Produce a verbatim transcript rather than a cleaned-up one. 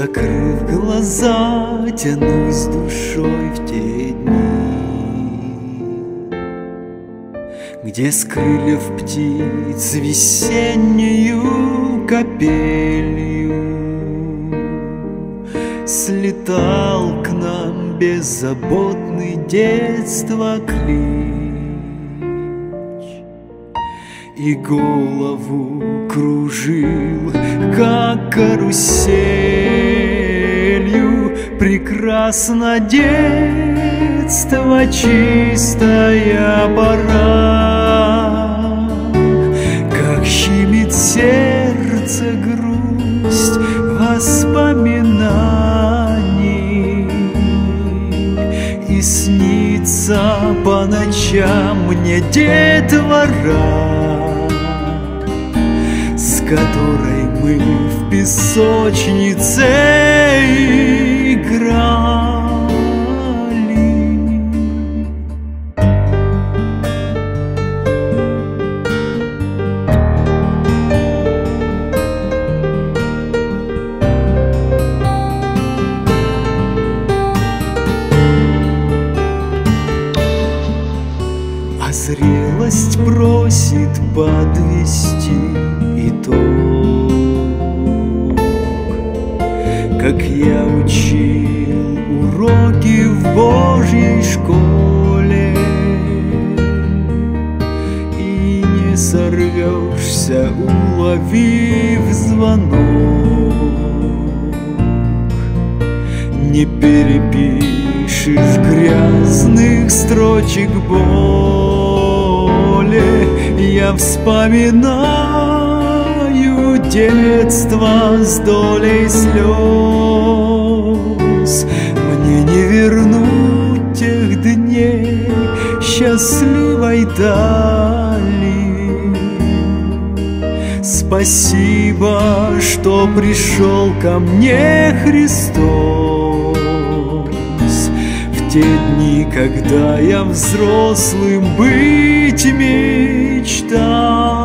Закрыв глаза, тянусь душой в те дни, где с крыльев птиц весеннюю капелью слетал к нам беззаботный детства клич и голову кружил, как каруселью. Прекрасно детство, чистая пора, как щемит сердце грусть воспоминаний. И снится по ночам мне детвора, с которой мы в песочнице играли. А зрелость просит подвести итог, как я учил уроки в Божьей школе, и не сорвешься, уловив звонок, не перепишешь грязных строчек боли. Я вспоминаю детство с долей слез, мне не вернуть тех дней счастливой дали. Спасибо, что пришел ко мне Христос в те дни, когда я взрослым быть мечтал.